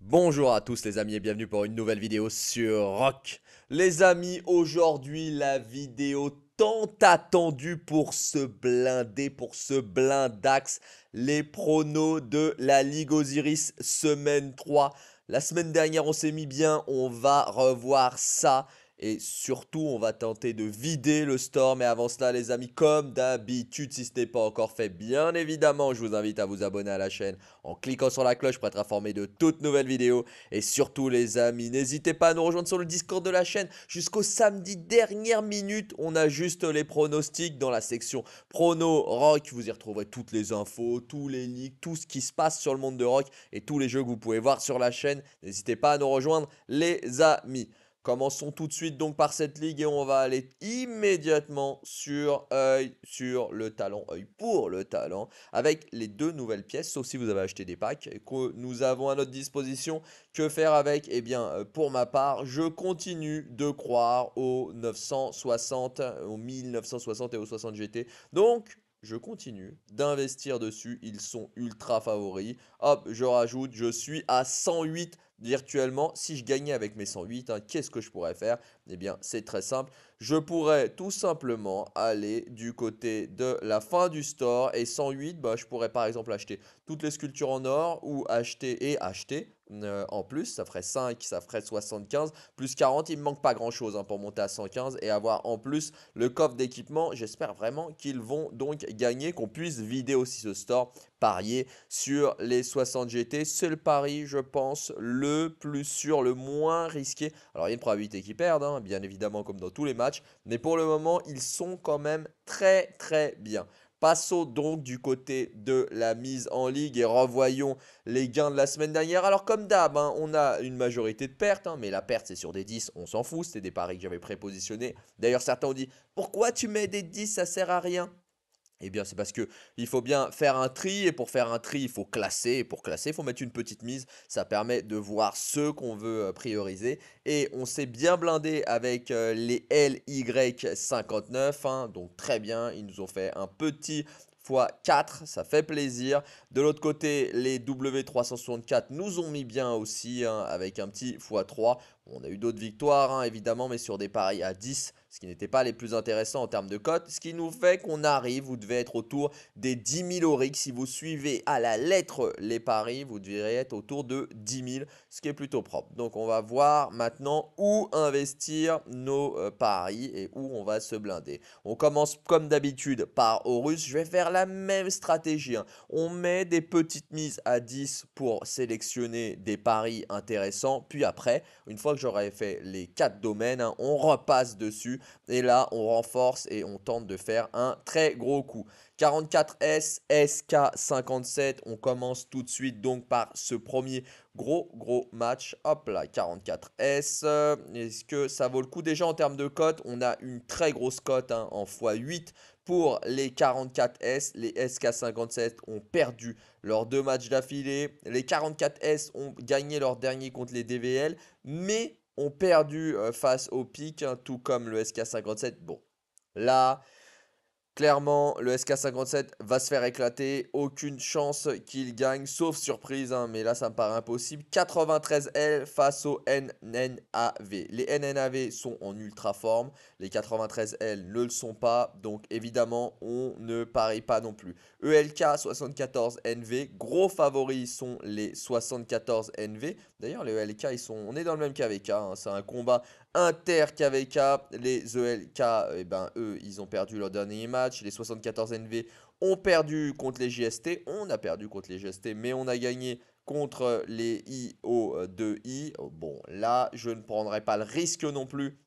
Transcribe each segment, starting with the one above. Bonjour à tous les amis et bienvenue pour une nouvelle vidéo sur RoK. Les amis, aujourd'hui la vidéo tant attendue pour se blinder, pour ce blindax, les pronos de la Ligue Osiris semaine 3. La semaine dernière on s'est mis bien, on va revoir ça et surtout on va tenter de vider le store. Mais avant cela les amis, comme d'habitude, si ce n'est pas encore fait, bien évidemment je vous invite à vous abonner à la chaîne en cliquant sur la cloche pour être informé de toutes nouvelles vidéos. Et surtout les amis, n'hésitez pas à nous rejoindre sur le Discord de la chaîne. Jusqu'au samedi dernière minute, on ajuste les pronostics dans la section Prono RoK. Vous y retrouverez toutes les infos, tous les leaks, tout ce qui se passe sur le monde de RoK et tous les jeux que vous pouvez voir sur la chaîne. N'hésitez pas à nous rejoindre les amis. Commençons tout de suite donc par cette ligue et on va aller immédiatement sur œil pour le talent avec les deux nouvelles pièces, sauf si vous avez acheté des packs que nous avons à notre disposition. Que faire avec? Eh bien, pour ma part, je continue de croire aux 960, aux 1960 et aux 60 GT. Donc, je continue d'investir dessus. Ils sont ultra favoris. Hop, je rajoute, je suis à 108 virtuellement. Si je gagnais avec mes 108, qu'est-ce que je pourrais faire? Eh bien, c'est très simple. Je pourrais tout simplement aller du côté de la fin du store. Et 108, bah, je pourrais par exemple acheter toutes les sculptures en or ou acheter. En plus, ça ferait 5, ça ferait 75, plus 40, il me manque pas grand chose pour monter à 115 et avoir en plus le coffre d'équipement. J'espère vraiment qu'ils vont donc gagner, qu'on puisse vider aussi ce store, parier sur les 60 GT. C'est le pari, je pense, le plus sûr, le moins risqué. Alors, il y a une probabilité qu'ils perdent, bien évidemment, comme dans tous les matchs, mais pour le moment, ils sont quand même très très bien. Passons donc du côté de la mise en ligue et revoyons les gains de la semaine dernière. Alors comme d'hab, on a une majorité de pertes, mais la perte c'est sur des 10, on s'en fout, c'était des paris que j'avais prépositionnés. D'ailleurs certains ont dit « Pourquoi tu mets des 10, ça sert à rien ?» Eh bien, c'est parce qu'il faut bien faire un tri. Et pour faire un tri, il faut classer. Et pour classer, il faut mettre une petite mise. Ça permet de voir ceux qu'on veut prioriser. Et on s'est bien blindé avec les LY59. Donc, très bien. Ils nous ont fait un petit x4, ça fait plaisir. De l'autre côté, les W364 nous ont mis bien aussi avec un petit x3. On a eu d'autres victoires évidemment, mais sur des paris à 10, ce qui n'était pas les plus intéressants en termes de cotes. Ce qui nous fait qu'on arrive, vous devez être autour des 10 000 AURICS. Si vous suivez à la lettre les paris, vous devrez être autour de 10 000, ce qui est plutôt propre. Donc on va voir maintenant où investir nos paris et où on va se blinder. On commence comme d'habitude par Horus. Je vais faire la même stratégie. On met des petites mises à 10 pour sélectionner des paris intéressants. Puis après, une fois que j'aurai fait les 4 domaines, on repasse dessus et là on renforce et on tente de faire un très gros coup. 44S, SK57, on commence tout de suite donc par ce premier gros match. Hop là, 44S, est-ce que ça vaut le coup? Déjà en termes de cote, on a une très grosse cote en x8 pour les 44S. Les SK57 ont perdu leurs deux matchs d'affilée. Les 44S ont gagné leur dernier contre les DVL, mais ont perdu face au pic, tout comme le SK57. Bon, là, clairement, le SK57 va se faire éclater. Aucune chance qu'il gagne, sauf surprise, mais là, ça me paraît impossible. 93L face aux NNAV. Les NNAV sont en ultra forme. Les 93L ne le sont pas. Donc, évidemment, on ne parie pas non plus. ELK 74NV. Gros favoris sont les 74NV. D'ailleurs, les ELK, on est dans le même qu'AVK. C'est un combat inter-KVK. Les ELK, eux, ils ont perdu leur dernier match. Les 74NV ont perdu contre les JST. On a perdu contre les JST, mais on a gagné contre les IO2I. Bon, là, je ne prendrai pas le risque non plus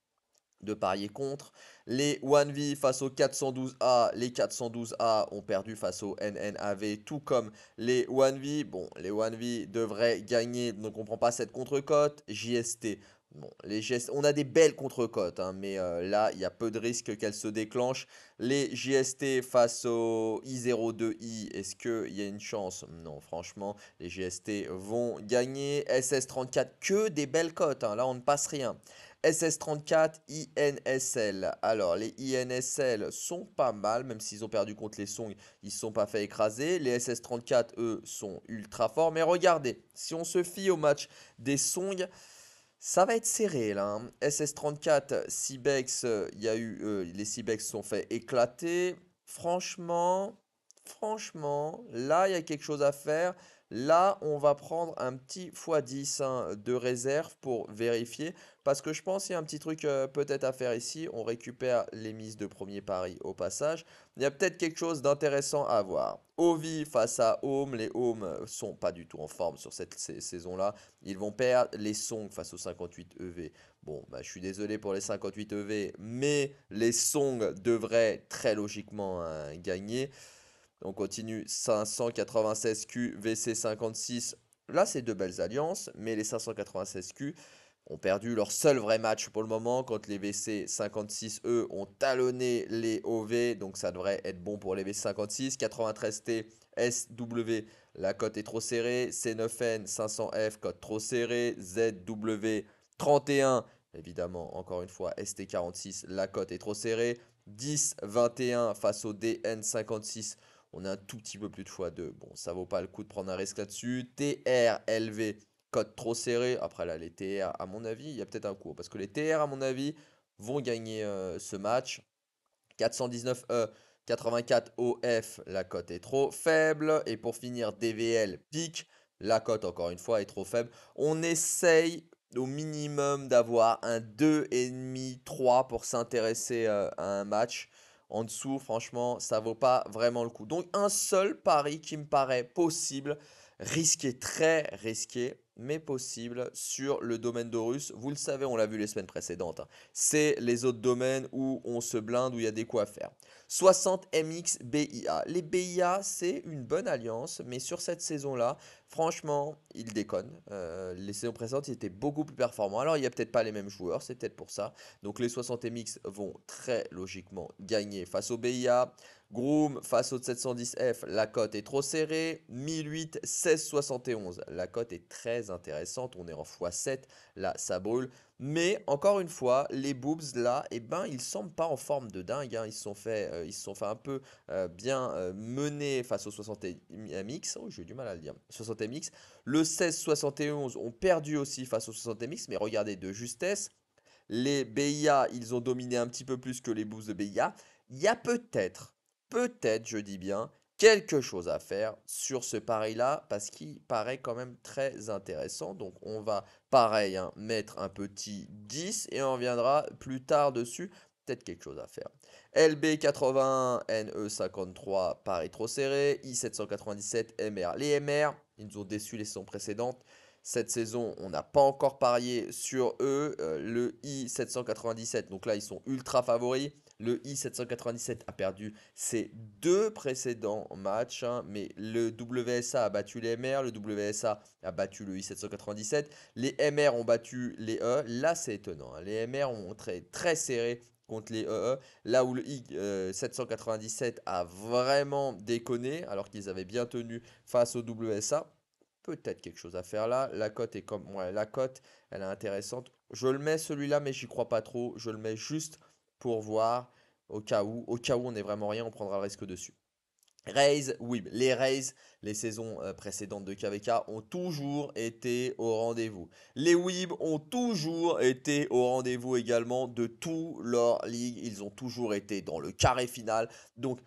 de parier contre. Les 1V face aux 412A. Les 412A ont perdu face aux NNAV, tout comme les 1V. Bon, les 1V devraient gagner, donc on ne prend pas cette contre-cote. JST, Bon, les GS... On a des belles contre-cotes, hein, mais là, il y a peu de risques qu'elles se déclenchent. Les GST face au I02I, est-ce qu'il y a une chance? Non, franchement, les GST vont gagner. SS34, que des belles cotes, hein, là, on ne passe rien. SS34, INSL. Alors, les INSL sont pas mal, même s'ils ont perdu contre les Song, ils ne se sont pas fait écraser. Les SS34, eux, sont ultra forts. Mais regardez, si on se fie au match des Song... Ça va être serré là, hein. SS34, Cybex, les Cybex se sont fait éclater. Franchement, là il y a quelque chose à faire. Là, on va prendre un petit x10 hein, de réserve pour vérifier. Parce que je pense qu'il y a un petit truc peut-être à faire ici. On récupère les mises de premier pari au passage. Il y a peut-être quelque chose d'intéressant à voir. Ovi face à Home. Les Home sont pas du tout en forme sur cette saison-là. Ils vont perdre. Les Song face aux 58 EV. Bon, bah, je suis désolé pour les 58 EV. Mais les Song devraient très logiquement hein, gagner. On continue, 596Q, VC56. Là, c'est deux belles alliances, mais les 596Q ont perdu leur seul vrai match pour le moment quand les VC56, eux, ont talonné les OV. Donc, ça devrait être bon pour les VC56. 93T, SW, la cote est trop serrée. C9N, 500F, cote trop serrée. ZW, 31. Évidemment, encore une fois, ST46, la cote est trop serrée. 10-21 face au DN56. On a un tout petit peu plus de x2. Bon, ça vaut pas le coup de prendre un risque là-dessus. TRLV, cote trop serrée. Après là, les TR, à mon avis, il y a peut-être un coup. Parce que les TR, à mon avis, vont gagner ce match. 419E, 84OF, la cote est trop faible. Et pour finir, DVL, pique. La cote, encore une fois, est trop faible. On essaye au minimum d'avoir un 2,5-3 pour s'intéresser à un match. En dessous, franchement, ça vaut pas vraiment le coup. Donc, un seul pari qui me paraît possible, risqué, très risqué, mais possible sur le domaine d'Horus. Vous le savez, on l'a vu les semaines précédentes. Hein. C'est les autres domaines où on se blinde, où il y a des coups à faire. 60MX BIA. Les BIA, c'est une bonne alliance, mais sur cette saison-là, franchement, ils déconnent. Les saisons précédentes, ils étaient beaucoup plus performants. Alors, il n'y a peut-être pas les mêmes joueurs, c'est peut-être pour ça. Donc, les 60MX vont très logiquement gagner face aux BIA. Groom face au 710F, la cote est trop serrée. 1008, 1671, la cote est très intéressante. On est en x7, là, ça brûle. Mais, encore une fois, les boobs, là, eh ben, ils ne semblent pas en forme de dingue. Hein. Ils se sont fait, un peu bien mener face au 60MX. Oh, j'ai eu du mal à le dire. 60MX. Le 1671 ont perdu aussi face au 60MX, mais regardez, de justesse. Les BIA, ils ont dominé un petit peu plus que les boobs de BIA. Il y a peut-être, je dis bien, quelque chose à faire sur ce pari-là parce qu'il paraît quand même très intéressant. Donc, on va, pareil, hein, mettre un petit 10 et on reviendra plus tard dessus. Peut-être quelque chose à faire. LB81, NE53, pari trop serré. I797, MR. Les MR, ils nous ont déçus les saisons précédentes. Cette saison, on n'a pas encore parié sur eux. Le I797, donc là, ils sont ultra favoris. Le I797 a perdu ses deux précédents matchs, hein, mais le WSA a battu les MR, le WSA a battu le I797, les MR ont battu les EE, là c'est étonnant, hein, les MR ont très, très serré contre les EE, là où le I797 a vraiment déconné, alors qu'ils avaient bien tenu face au WSA. Peut-être quelque chose à faire là. La cote est comme... Ouais, la cote, elle est intéressante. Je le mets celui-là, mais j'y crois pas trop, je le mets juste... pour voir au cas où on n'est vraiment rien, on prendra le risque dessus. Raise, oui, les Raise, les saisons précédentes de KVK ont toujours été au rendez-vous. Les Weeb ont toujours été au rendez-vous également de tous leurs ligues. Ils ont toujours été dans le carré final. Donc,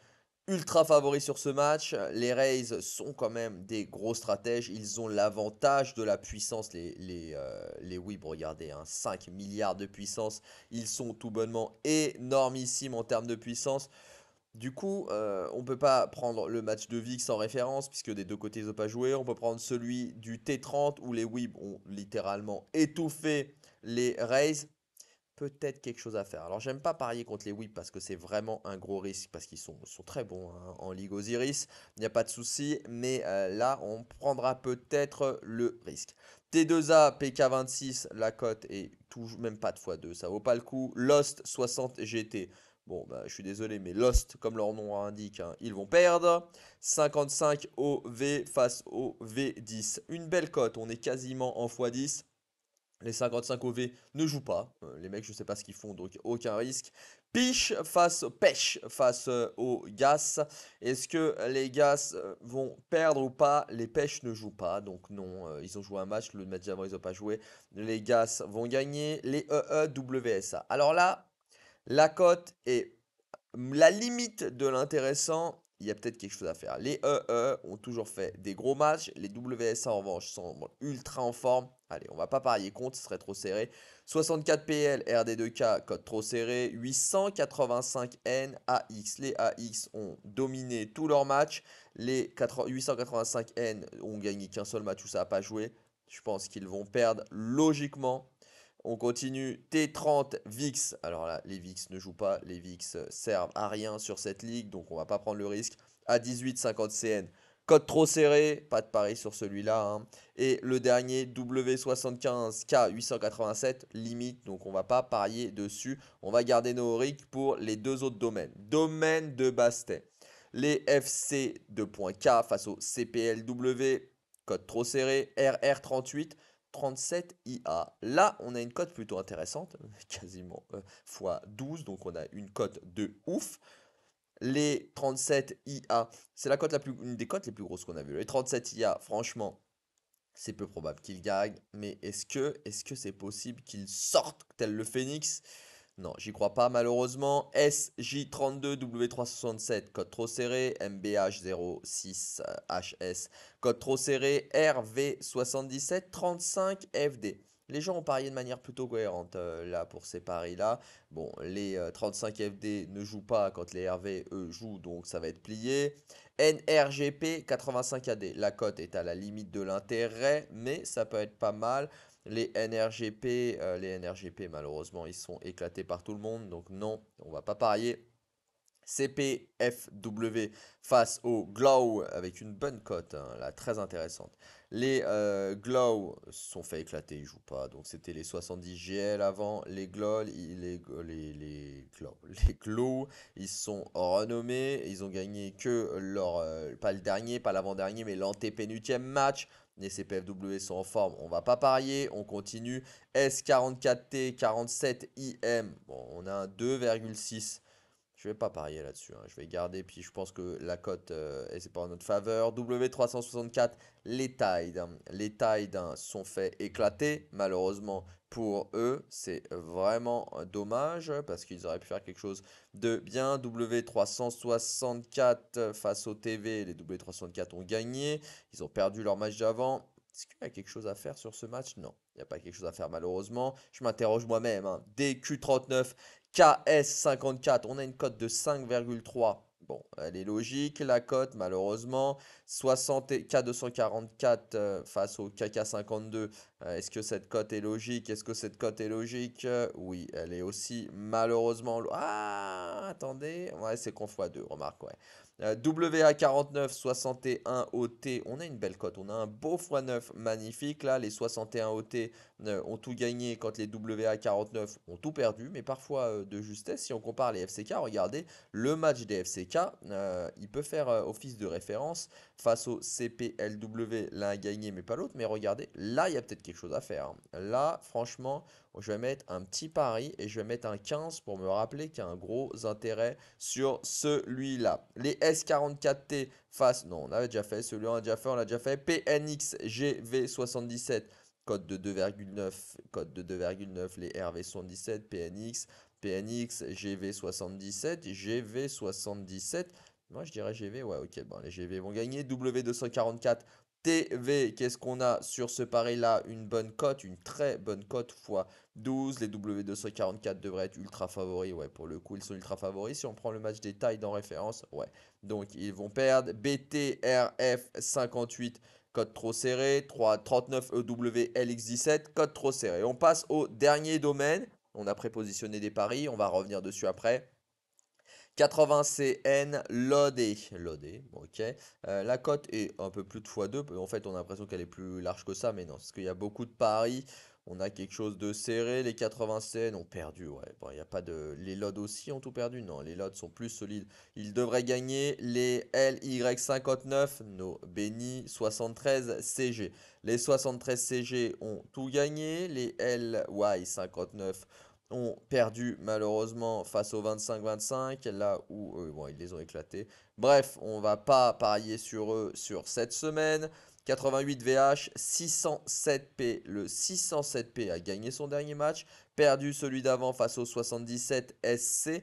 ultra favoris sur ce match. Les Rays sont quand même des gros stratèges. Ils ont l'avantage de la puissance. Les Weeb, regardez, hein, 5 milliards de puissance. Ils sont tout bonnement énormissimes en termes de puissance. Du coup, on ne peut pas prendre le match de VIX en référence puisque des deux côtés ils n'ont pas joué. On peut prendre celui du T30 où les Weeb ont littéralement étouffé les Rays. Peut-être quelque chose à faire. Alors, j'aime pas parier contre les Weeb parce que c'est vraiment un gros risque parce qu'ils sont très bons hein, en Ligue Osiris. Il n'y a pas de souci, mais là, on prendra peut-être le risque. T2A, PK26, la cote est même pas de x2, ça vaut pas le coup. Lost 60 GT. Bon, bah, je suis désolé, mais Lost, comme leur nom indique, hein, ils vont perdre. 55 OV face au V10. Une belle cote, on est quasiment en x10. Les 55 OV ne jouent pas. Les mecs, je sais pas ce qu'ils font, donc aucun risque. Pêche face aux Gas. Est-ce que les Gas vont perdre ou pas? Les Pêches ne jouent pas, donc non. Ils ont joué un match, le match d'avant, ils n'ont pas joué. Les Gas vont gagner. Les EEWSA. Alors là... la cote est la limite de l'intéressant, il y a peut-être quelque chose à faire. Les EE ont toujours fait des gros matchs, les WSA en revanche semblent ultra en forme. Allez, on va pas parier contre, ce serait trop serré. 64 PL, RD2K, cote trop serré. 885 N, AX. Les AX ont dominé tous leurs matchs. Les 885 N ont gagné qu'un seul match où ça n'a pas joué. Je pense qu'ils vont perdre logiquement. On continue, T30, VIX. Alors là, les VIX ne jouent pas. Les VIX servent à rien sur cette ligue, donc on ne va pas prendre le risque. A18, 50 CN. Cote trop serrée, pas de pari sur celui-là. Hein. Et le dernier, W75, K887, limite. Donc on ne va pas parier dessus. On va garder nos aurics pour les deux autres domaines. Domaine de Bastet. Les FC 2.K face au CPLW. Cote trop serrée, RR38. 37 IA. Là, on a une cote plutôt intéressante, quasiment x12, donc on a une cote de ouf. Les 37 IA, c'est la cote une des cotes les plus grosses qu'on a vues. Les 37 IA, franchement, c'est peu probable qu'ils gagnent, mais est-ce que c'est possible qu'ils sortent tel le Phoenix? Non, j'y crois pas malheureusement. SJ32, W367, code trop serré. MBH06HS, code trop serré. RV77, 35FD. Les gens ont parié de manière plutôt cohérente là pour ces paris-là. Bon, les 35FD ne jouent pas quand les RV, eux, jouent, donc ça va être plié. NRGP, 85AD. La cote est à la limite de l'intérêt, mais ça peut être pas mal. Les NRGP, malheureusement, ils sont éclatés par tout le monde. Donc non, on va pas parier. CPFW face au Glow avec une bonne cote, hein, là, très intéressante. Les Glow se sont fait éclater, ils jouent pas. Donc c'était les 70 GL avant. Les Glow, ils sont renommés. Ils ont gagné que leur, pas le dernier, pas l'avant-dernier, mais l'antépénultième match. Les CPFW sont en forme, on va pas parier, on continue. S44T, 47IM, bon, on a un 2,6. Je vais pas parier là-dessus, hein. Je vais garder, puis je pense que la cote, c'est pas en notre faveur. W364, les Tides. Les Tides sont fait éclater, malheureusement pour eux. C'est vraiment dommage, parce qu'ils auraient pu faire quelque chose de bien. W364 face au TV, les W364 ont gagné. Ils ont perdu leur match d'avant. Est-ce qu'il y a quelque chose à faire sur ce match? Non, il n'y a pas quelque chose à faire malheureusement. Je m'interroge moi-même, hein. DQ39. KS54, on a une cote de 5,3. Bon, elle est logique, la cote, malheureusement. K244 face au KK52. Est-ce que cette cote est logique? Oui, elle est aussi malheureusement... Ah, attendez. Ouais, c'est qu'on x2, remarque, ouais. WA49, 61 OT. On a une belle cote. On a un beau x9 magnifique. Là, les 61 OT ont tout gagné quand les WA49 ont tout perdu. Mais parfois de justesse, si on compare les FCK, regardez, le match des FCK, il peut faire office de référence face au CPLW. L'un a gagné, mais pas l'autre. Mais regardez, là, il y a peut-être quelque chose à faire. Là, franchement, je vais mettre un petit pari et je vais mettre un 15 pour me rappeler qu'il y a un gros intérêt sur celui-là. Les S44T face... Non, on avait déjà fait. Celui-là, on l'a déjà fait. PNX GV77, cote de 2,9. Les RV77, PNX GV77. Moi, je dirais GV. Ouais, ok. Bon, les GV vont gagner. W244. TV, qu'est-ce qu'on a sur ce pari-là? Une bonne cote, une très bonne cote x12. Les W244 devraient être ultra favoris. Ouais, pour le coup, ils sont ultra favoris. Si on prend le match des Tides en référence, ouais. Donc, ils vont perdre. BTRF58, cote trop serrée. 39 EWLX17, cote trop serrée. On passe au dernier domaine. On a prépositionné des paris. On va revenir dessus après. 80CN, Lodé, ok. La cote est un peu plus de x2. En fait, on a l'impression qu'elle est plus large que ça, mais non. Parce qu'il y a beaucoup de paris. On a quelque chose de serré. Les 80 CN ont perdu. Ouais. Bon, y a pas de... Les LOD aussi ont tout perdu. Non, les LOD sont plus solides. Ils devraient gagner. Les LY59, nos bénis 73 CG. Les 73 CG ont tout gagné. Les LY59 ont perdu malheureusement face aux 25-25, là où bon, ils les ont éclatés. Bref, on va pas parier sur eux sur cette semaine. 88 VH, 607P. Le 607P a gagné son dernier match, perdu celui d'avant face aux 77 SC.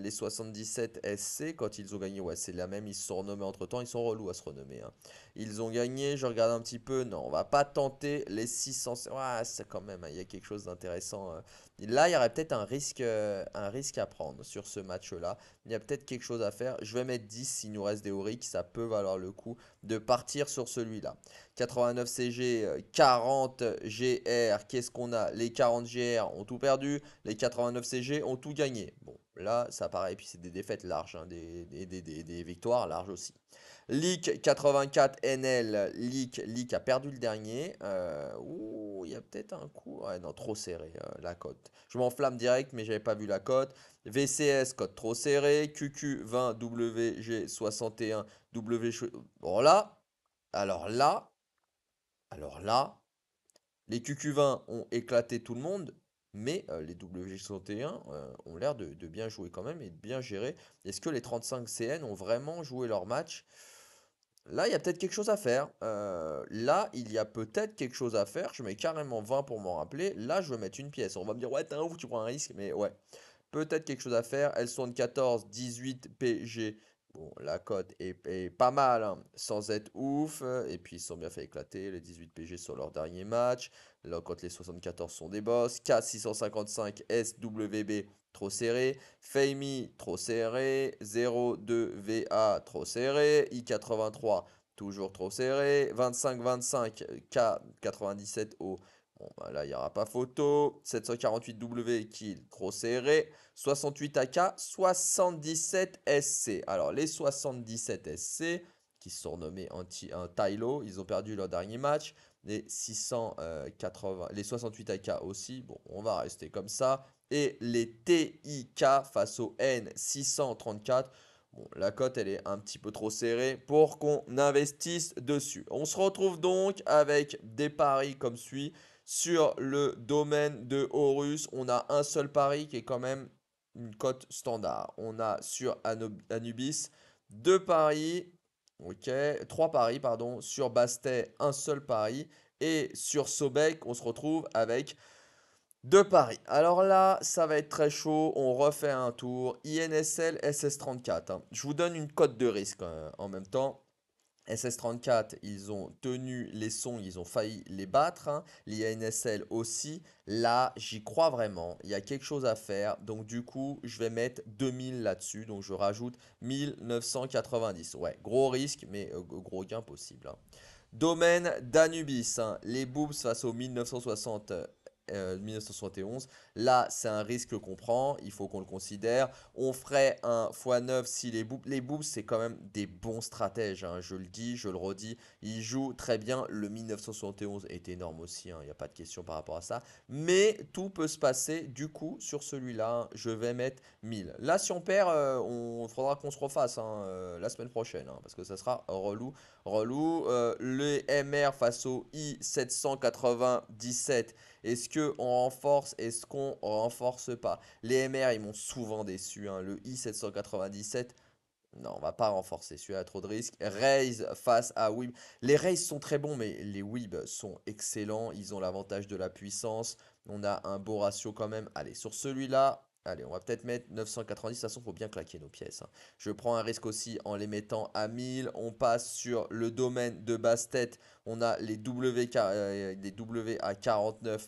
Les 77 SC, quand ils ont gagné, ouais, c'est la même, ils se sont renommés entre temps, ils sont relous à se renommer. Hein. Ils ont gagné, je regarde un petit peu, non, on va pas tenter les 600. Ouais, c'est quand même, il y a quelque chose d'intéressant. Là, il y aurait peut-être un risque à prendre sur ce match-là. Il y a peut-être quelque chose à faire. Je vais mettre 10 s'il nous reste des Aurics, ça peut valoir le coup de partir sur celui-là. 89 CG, 40 GR, qu'est-ce qu'on a? Les 40 GR ont tout perdu, les 89 CG ont tout gagné. Bon, là, ça paraît, et puis c'est des défaites larges, hein, des victoires larges aussi. Leak 84 NL, Leak a perdu le dernier. Ouh, il y a peut-être un coup. Ouais, non, trop serré la cote. Je m'enflamme direct, mais j'avais pas vu la cote. VCS, cote trop serré. QQ 20 WG 61 W. Bon là, alors là, les QQ 20 ont éclaté tout le monde. Mais les WG61 ont l'air de bien jouer quand même et de bien gérer. Est-ce que les 35 CN ont vraiment joué leur match? Là, il y a peut-être quelque chose à faire. Là, il y a peut-être quelque chose à faire. Je mets carrément 20 pour m'en rappeler. Là, je vais mettre une pièce. On va me dire, ouais, t'es un ouf, tu prends un risque. Mais ouais, peut-être quelque chose à faire. L74, 18 PG. Bon, la cote est pas mal, hein, sans être ouf. Et puis, ils sont bien fait éclater. Les 18 PG sur leur dernier match. Là, quand les 74 sont des boss. K655 SWB, trop serré. Feimi, trop serré. 02VA, trop serré. I83, toujours trop serré. 25-25, K97O. Bon, ben là, il n'y aura pas photo. 748W, kill, trop serré. 68 AK, 77 SC. Alors, les 77 SC, qui sont nommés Tylo, ils ont perdu leur dernier match. Les 680, les 68 AK aussi, bon, on va rester comme ça. Et les TIK face au N634. Bon, la cote, elle est un petit peu trop serrée pour qu'on investisse dessus. On se retrouve donc avec des paris comme suit. Sur le domaine de Horus, on a un seul pari qui est quand même une cote standard. On a sur Anubis, deux paris, ok, trois paris, pardon. Sur Bastet, un seul pari. Et sur Sobek, on se retrouve avec deux paris. Alors là, ça va être très chaud. On refait un tour. INSL, SS34. Hein. Je vous donne une cote de risque en même temps. SS34, ils ont tenu les songs, ils ont failli les battre. Hein. L'INSL aussi. Là, j'y crois vraiment. Il y a quelque chose à faire. Donc, du coup, je vais mettre 2000 là-dessus. Donc, je rajoute 1990. Ouais, gros risque, mais gros gain possible. Hein. Domaine d'Anubis. Hein. Les boobs face aux 1971. Là, c'est un risque qu'on prend. Il faut qu'on le considère. On ferait un x9 si les boobs. Les boobs, c'est quand même des bons stratèges. Hein. Je le dis, je le redis. Ils jouent très bien. Le 1971 est énorme aussi. Hein. Il n'y a pas de question par rapport à ça. Mais tout peut se passer. Du coup, sur celui-là, je vais mettre 1000. Là, si on perd, on faudra qu'on se refasse hein, la semaine prochaine. Hein, parce que ça sera relou. Le MR face au I797. Est-ce qu'on renforce? Est-ce qu'on renforce pas? Les MR, ils m'ont souvent déçu. Hein. Le I797, non, on va pas renforcer. Celui-là a trop de risques. Raze face à Weeb. Les Raze sont très bons, mais les Weeb sont excellents. Ils ont l'avantage de la puissance. On a un beau ratio quand même. Allez, sur celui-là, allez, on va peut-être mettre 990. De toute façon, il faut bien claquer nos pièces. Hein. Je prends un risque aussi en les mettant à 1000. On passe sur le domaine de Bastet. On a les WA49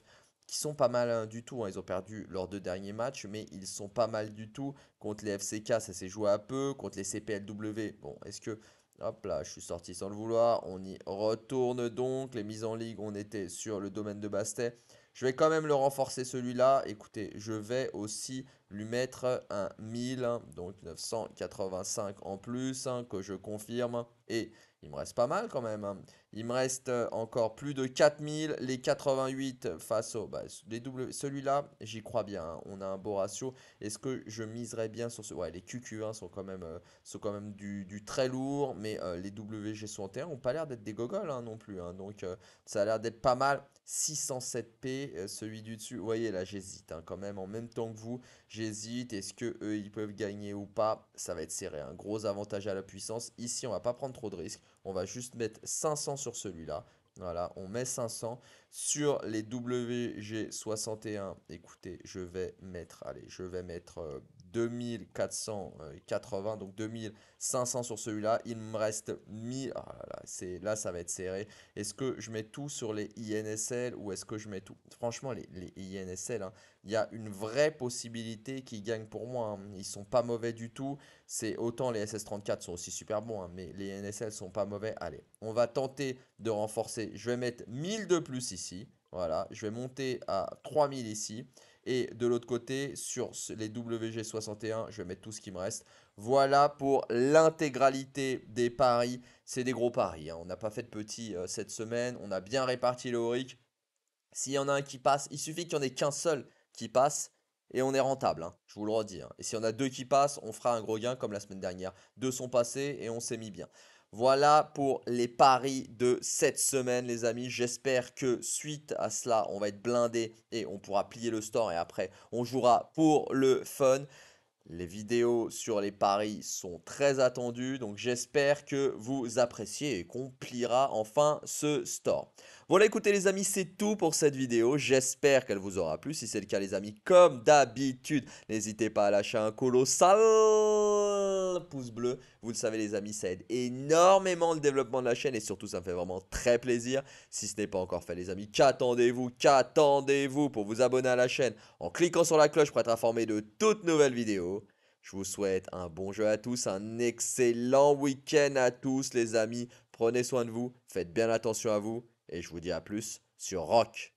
qui sont pas mal hein, du tout. Hein. Ils ont perdu leurs deux derniers matchs, mais ils sont pas mal du tout. Contre les FCK, ça s'est joué à peu. Contre les CPLW, bon, est-ce que... Hop là, je suis sorti sans le vouloir. On y retourne donc. Les mises en ligue, on était sur le domaine de Bastet. Je vais quand même le renforcer celui-là. Écoutez, je vais aussi lui mettre un 1000, donc 985 en plus, hein, que je confirme. Et il me reste pas mal quand même, hein. Il me reste encore plus de 4000. Les 88 face au celui-là, j'y crois bien, hein. On a un beau ratio. Est-ce que je miserais bien sur ce... Ouais, les QQ hein, sont quand même du très lourd. Mais les WG61 n'ont pas l'air d'être des gogoles hein, non plus, hein. Donc ça a l'air d'être pas mal. 607p, celui du dessus. Vous voyez là, j'hésite hein, quand même. En même temps que vous, j'hésite. Est-ce que eux, ils peuvent gagner ou pas? Ça va être serré, un gros avantage à la puissance. Ici, on va pas prendre trop de risques. On va juste mettre 500 sur celui-là. Voilà, on met 500 sur les WG61. Écoutez, je vais mettre 2480, donc 2500 sur celui-là. Il me reste 1000. Ah là là, là, ça va être serré. Est-ce que je mets tout sur les INSL ou est-ce que je mets tout? Franchement, les INSL, hein, y a une vraie possibilité qu'ils gagnent pour moi, hein. Ils sont pas mauvais du tout. C'est autant les SS34 sont aussi super bons, hein, mais les INSL sont pas mauvais. Allez, on va tenter de renforcer. Je vais mettre 1000 de plus ici. Voilà, je vais monter à 3000 ici. Et de l'autre côté, sur les WG61, je vais mettre tout ce qui me reste. Voilà pour l'intégralité des paris. C'est des gros paris, hein. On n'a pas fait de petits cette semaine. On a bien réparti le RoK. S'il y en a un qui passe, il suffit qu'il n'y en ait qu'un seul qui passe. Et on est rentable, hein, je vous le redis, hein. Et si on a deux qui passent, on fera un gros gain comme la semaine dernière. Deux sont passés et on s'est mis bien. Voilà pour les paris de cette semaine, les amis. J'espère que suite à cela, on va être blindé et on pourra plier le store. Et après, on jouera pour le fun. Les vidéos sur les paris sont très attendues. Donc, j'espère que vous appréciez et qu'on pliera enfin ce store. Voilà, écoutez les amis, c'est tout pour cette vidéo. J'espère qu'elle vous aura plu. Si c'est le cas, les amis, comme d'habitude, n'hésitez pas à lâcher un colossal pouce bleu. Vous le savez les amis, ça aide énormément le développement de la chaîne. Et surtout, ça me fait vraiment très plaisir. Si ce n'est pas encore fait les amis, qu'attendez-vous pour vous abonner à la chaîne en cliquant sur la cloche pour être informé de toutes nouvelles vidéos. Je vous souhaite un bon jeu à tous, un excellent week-end à tous les amis. Prenez soin de vous, faites bien attention à vous. Et je vous dis à plus sur RoK.